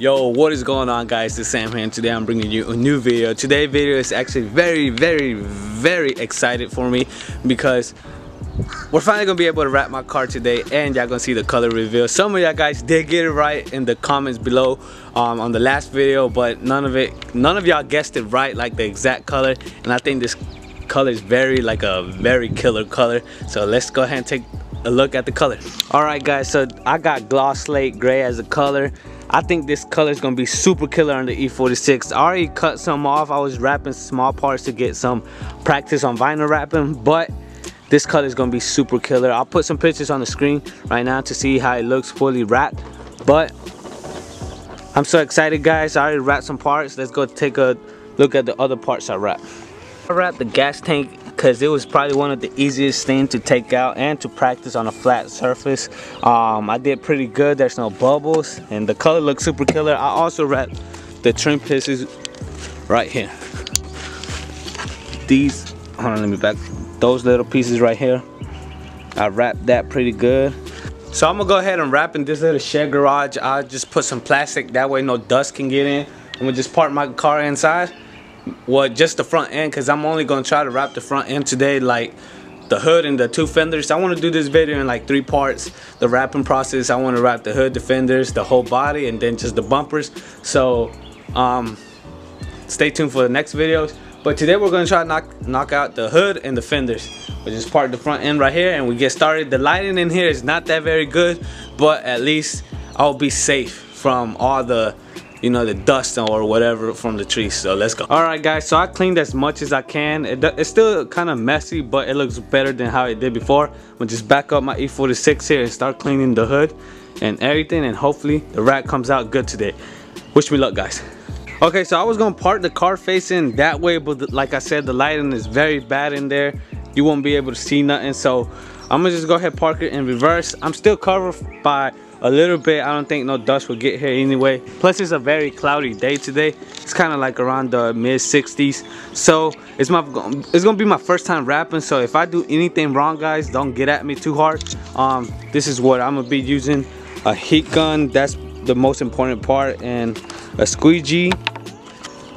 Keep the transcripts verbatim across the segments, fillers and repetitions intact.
Yo, what is going on, guys? It's Sam here, and today I'm bringing you a new video. Today's video is actually very, very, very excited for me because we're finally gonna be able to wrap my car today, and y'all gonna see the color reveal. Some of y'all guys did get it right in the comments below um, on the last video, but none of it, none of y'all guessed it right, like the exact color. And I think this color is very, like a very killer color. So let's go ahead and take a look at the color. All right, guys. So I got gloss slate gray as a color. I think this color is gonna be super killer on the E forty-six. I already cut some off. I was wrapping small parts to get some practice on vinyl wrapping, but this color is gonna be super killer. I'll put some pictures on the screen right now to see how it looks fully wrapped, but I'm so excited, guys. I already wrapped some parts. Let's go take a look at the other parts I wrapped. I wrapped the gas tank because it was probably one of the easiest things to take out and to practice on a flat surface. Um, I did pretty good. There's no bubbles and the color looks super killer. I also wrapped the trim pieces right here. These, hold on, let me back. Those little pieces right here, I wrapped that pretty good. So I'm gonna go ahead and wrap in this little shed garage. I just put some plastic, that way no dust can get in. I'm gonna just park my car inside. Well, just the front end, because I'm only going to try to wrap the front end today, like the hood and the two fenders. I want to do this video in like three parts. The wrapping process, I want to wrap the hood, the fenders, the whole body, and then just the bumpers. So um, stay tuned for the next videos. But today we're going to try to knock, knock out the hood and the fenders. We just park the front end right here and we get started. The lighting in here is not that very good, but at least I'll be safe from all the you know, the dust or whatever from the trees. So let's go. All right, guys, so I cleaned as much as I can. It, it's still kind of messy, but it looks better than how it did before. I'm gonna just back up my E forty-six here and start cleaning the hood and everything, and hopefully the wrap comes out good today. Wish me luck, guys. Okay, so I was gonna park the car facing that way, but the, like I said, the lighting is very bad in there. You won't be able to see nothing, so I'm gonna just go ahead, park it in reverse. I'm still covered by a little bit. I don't think no dust will get here anyway. Plus it's a very cloudy day today. It's kind of like around the mid sixties. So it's my it's gonna be my first time rapping, so if I do anything wrong, guys, don't get at me too hard. Um this is what I'm gonna be using: a heat gun, that's the most important part, and a squeegee,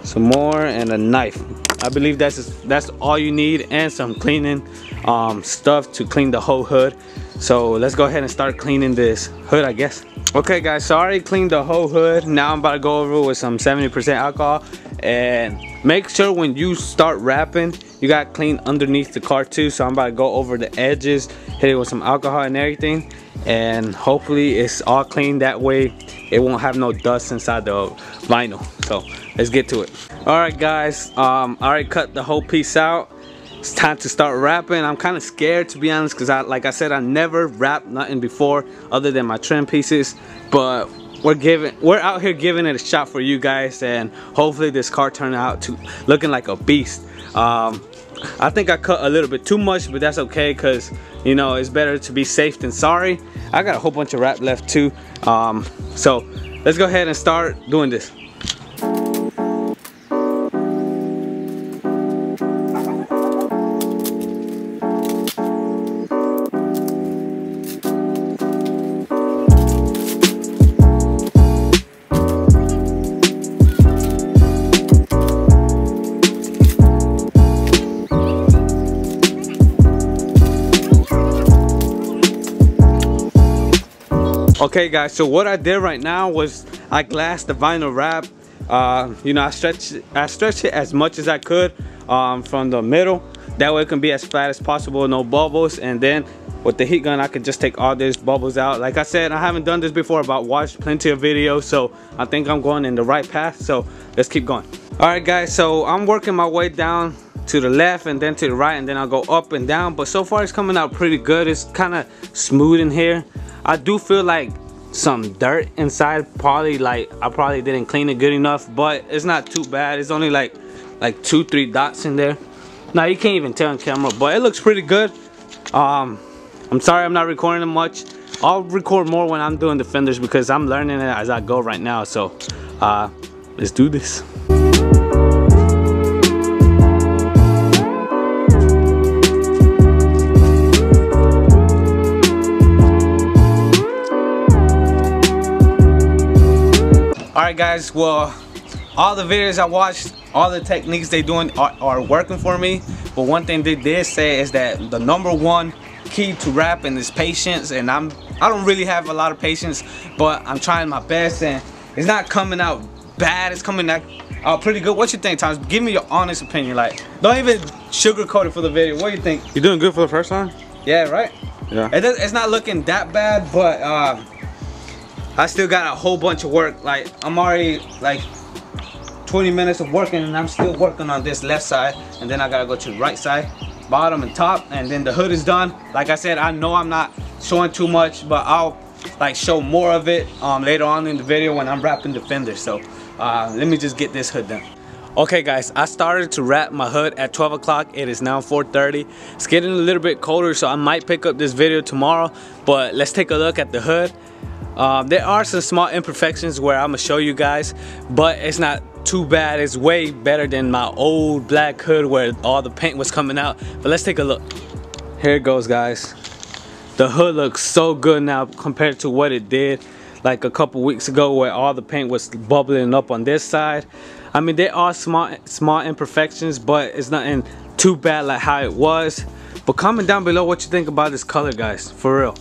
some more, and a knife. I believe that's that's all you need, and some cleaning um, stuff to clean the whole hood. So let's go ahead and start cleaning this hood, I guess. Okay, guys, so I already cleaned the whole hood. Now I'm about to go over with some seventy percent alcohol, and make sure when you start wrapping, you got to clean underneath the car too. So I'm about to go over the edges, hit it with some alcohol and everything, and hopefully it's all clean. That way it won't have no dust inside the vinyl. So let's get to it. All right, guys, um, I already cut the whole piece out. It's time to start wrapping. I'm kind of scared, to be honest, because I, like I said, I never wrapped nothing before other than my trim pieces. But we're giving, we're out here giving it a shot for you guys, and hopefully this car turned out to looking like a beast. Um, I think I cut a little bit too much, but that's okay, because you know it's better to be safe than sorry. I got a whole bunch of wrap left too, um, so let's go ahead and start doing this. Okay, guys, so what I did right now was I glassed the vinyl wrap. Uh, you know, I stretched, I stretched it as much as I could um, from the middle. That way it can be as flat as possible, no bubbles. And then with the heat gun, I could just take all these bubbles out. Like I said, I haven't done this before, but I've watched plenty of videos, so I think I'm going in the right path. So let's keep going. All right, guys, so I'm working my way down to the left and then to the right, and then I'll go up and down. But so far it's coming out pretty good. It's kind of smooth in here. I do feel like some dirt inside, probably like I probably didn't clean it good enough, but it's not too bad. It's only like like two, three dots in there. Now you can't even tell on camera, but it looks pretty good. Um, I'm sorry I'm not recording much. I'll record more when I'm doing the fenders because I'm learning it as I go right now. So uh, let's do this. Alright guys, well, all the videos I watched, all the techniques they're doing are, are working for me. But one thing they did say is that the number one key to rapping is patience, and I'm I don't really have a lot of patience, but I'm trying my best and it's not coming out bad, it's coming out uh, pretty good. What you think, Thomas? Give me your honest opinion. Like, don't even sugarcoat it for the video. What do you think? You're doing good for the first time? Yeah, right? Yeah. It does, it's not looking that bad, but uh, I still got a whole bunch of work. Like, I'm already like twenty minutes of working and I'm still working on this left side, and then I gotta go to the right side, bottom and top, and then the hood is done. Like I said, I know I'm not showing too much, but I'll like show more of it um, later on in the video when I'm wrapping the fender. So uh, let me just get this hood done. Okay guys, I started to wrap my hood at twelve o'clock. It is now four thirty. It's getting a little bit colder, so I might pick up this video tomorrow, but let's take a look at the hood. Um, there are some small imperfections where I'm gonna show you guys, but it's not too bad. It's way better than my old black hood where all the paint was coming out. But let's take a look. Here it goes guys. The hood looks so good now compared to what it did like a couple weeks ago where all the paint was bubbling up on this side. I mean, there are small small imperfections, but it's nothing too bad like how it was. But comment down below what you think about this color, guys, for real.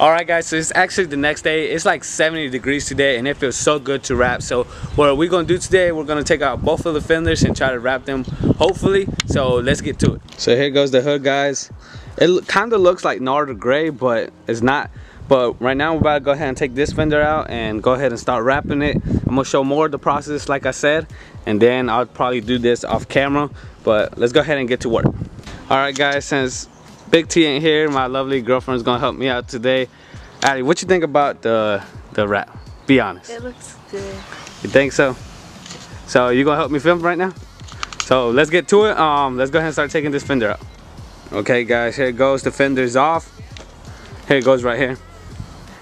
Alright guys, so it's actually the next day. It's like seventy degrees today and it feels so good to wrap. So what we're gonna do today, we're gonna take out both of the fenders and try to wrap them, hopefully. So let's get to it. So here goes the hood guys. It kind of looks like Nardo Grey, but it's not. But right now we're about to go ahead and take this fender out and go ahead and start wrapping it. I'm gonna show more of the process like I said, and then I'll probably do this off camera, but let's go ahead and get to work. Alright guys, since Big T ain't here, my lovely girlfriend's gonna help me out today. Allie, what you think about the the wrap? Be honest. It looks good. You think so? So you gonna help me film right now? So let's get to it. Um, let's go ahead and start taking this fender out. Okay guys, here it goes. The fender's off. Here it goes right here.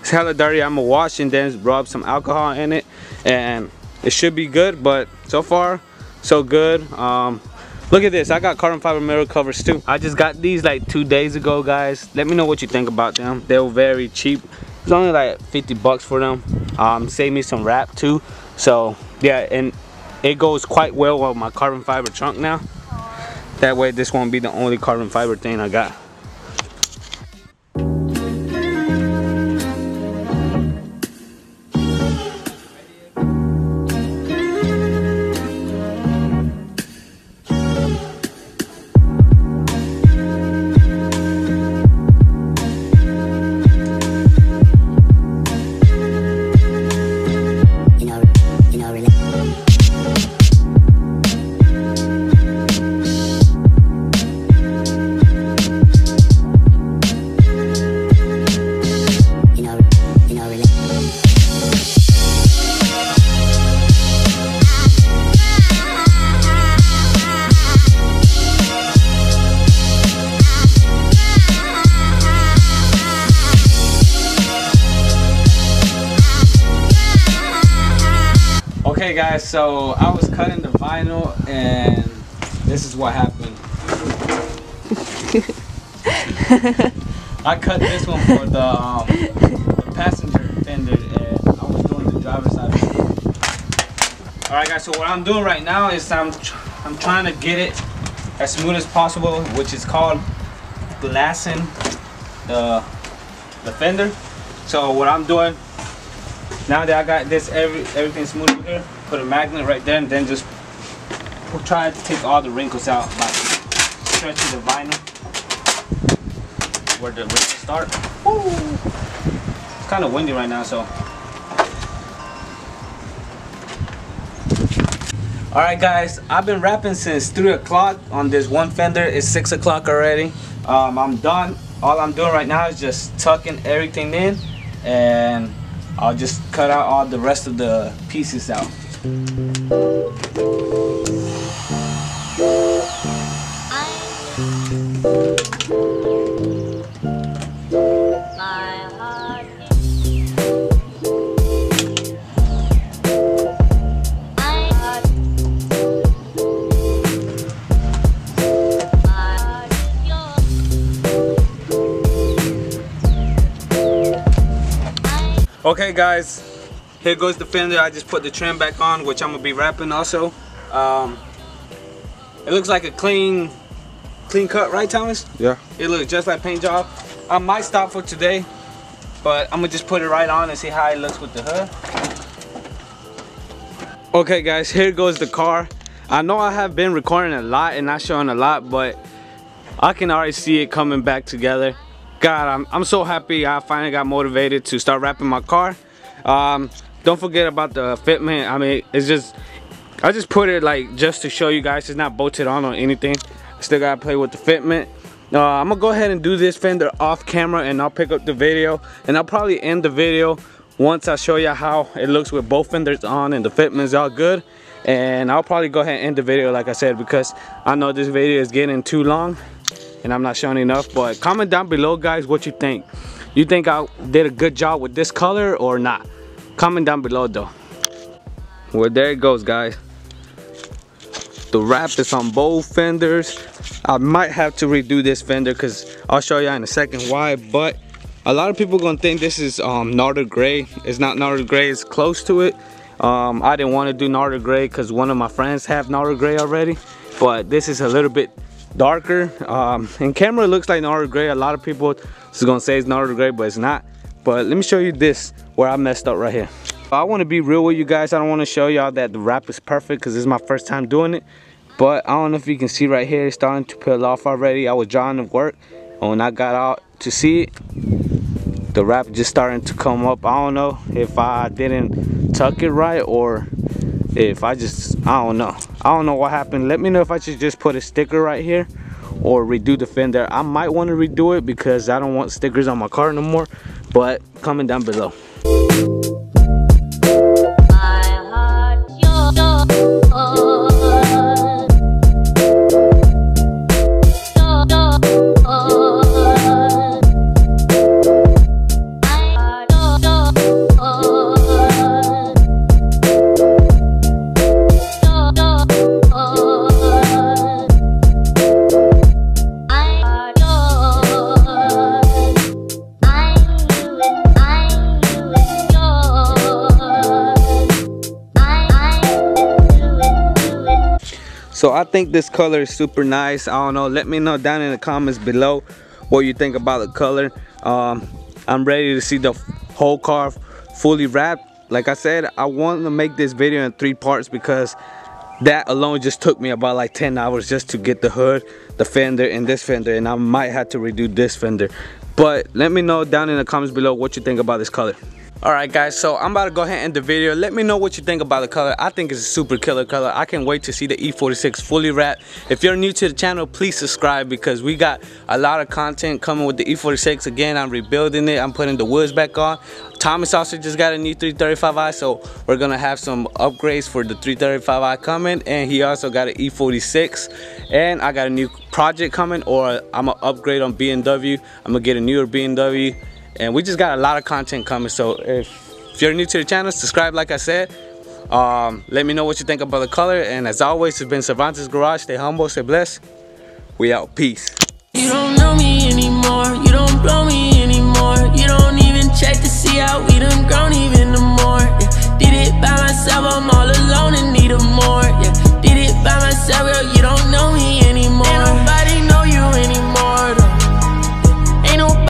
It's hella dirty. I'm gonna wash and then rub some alcohol in it, and it should be good. But so far, so good. Um. Look at this, I got carbon fiber mirror covers too. I just got these like two days ago, guys. Let me know what you think about them. They were very cheap. It's only like fifty bucks for them. Um, saved me some wrap too. So yeah, and it goes quite well with my carbon fiber trunk now. That way this won't be the only carbon fiber thing I got. Okay guys, so I was cutting the vinyl and this is what happened. I cut this one for the, um, the passenger fender and I was doing the driver's side. Alright guys, so what I'm doing right now is I'm, tr I'm trying to get it as smooth as possible, which is called glassing the, the fender. So what I'm doing, now that I got this, every, everything smooth over here, put a magnet right there and then just try to take all the wrinkles out by stretching the vinyl where the wrinkles start. Woo! It's kind of windy right now, so. Alright guys, I've been wrapping since three o'clock on this one fender. It's six o'clock already. Um, I'm done. All I'm doing right now is just tucking everything in, and I'll just cut out all the rest of the pieces out. Okay guys, Here goes the fender. I just put the trim back on, which I'm gonna be wrapping also. Um, it looks like a clean clean cut, right, Thomas? Yeah. It looks just like paint job. I might stop for today, but I'm gonna just put it right on and see how it looks with the hood. Okay guys, here goes the car. I know I have been recording a lot and not showing a lot, but I can already see it coming back together. God, I'm, I'm so happy I finally got motivated to start wrapping my car. Um, don't forget about the fitment. I mean, it's just, I just put it like just to show you guys it's not bolted on or anything. I still gotta play with the fitment. Uh, I'm gonna go ahead and do this fender off camera and I'll pick up the video. And I'll probably end the video once I show you how it looks with both fenders on and the fitment's all good. And I'll probably go ahead and end the video like I said, because I know this video is getting too long and I'm not showing enough. But comment down below guys what you think. You think I did a good job with this color or not? Comment down below though. Well, there it goes guys. The wrap is on both fenders. I might have to redo this fender because I'll show you in a second why, but a lot of people gonna think this is um, Nardo Grey. It's not Nardo Grey, it's close to it. Um, I didn't want to do Nardo Grey because one of my friends have Nardo Grey already, but this is a little bit darker. Um, and camera looks like Nardo Grey. A lot of people is gonna say it's Nardo Grey, but it's not. But let me show you this where I messed up right here. I want to be real with you guys. I don't want to show y'all that the wrap is perfect because this is my first time doing it. But I don't know if you can see right here, it's starting to peel off already. I was drawing to work, and when I got out to see it, the wrap just starting to come up. I don't know if I didn't tuck it right or if I just, I don't know. I don't know what happened. Let me know if I should just put a sticker right here or redo the fender. I might want to redo it because I don't want stickers on my car no more. But comment down below. So I think this color is super nice. I don't know, let me know down in the comments below what you think about the color. Um, I'm ready to see the whole car fully wrapped. Like I said, I want to make this video in three parts because that alone just took me about like ten hours just to get the hood, the fender, and this fender, and I might have to redo this fender. But let me know down in the comments below what you think about this color. Alright guys, so I'm about to go ahead and end the video. Let me know what you think about the color. I think it's a super killer color. I can't wait to see the E forty-six fully wrapped. If you're new to the channel, please subscribe because we got a lot of content coming with the E forty-six. Again, I'm rebuilding it. I'm putting the wheels back on. Thomas also just got a new three thirty-five i, so we're going to have some upgrades for the three thirty-five i coming. And he also got an E forty-six. And I got a new project coming, or I'm going to upgrade on B M W. I'm going to get a newer B M W. And we just got a lot of content coming, so if, if you're new to the channel, subscribe like I said. Um, let me know what you think about the color, and as always, it's been Cervantes Garage. Stay humble, stay blessed. We out. Peace. You don't know me anymore. You don't blow me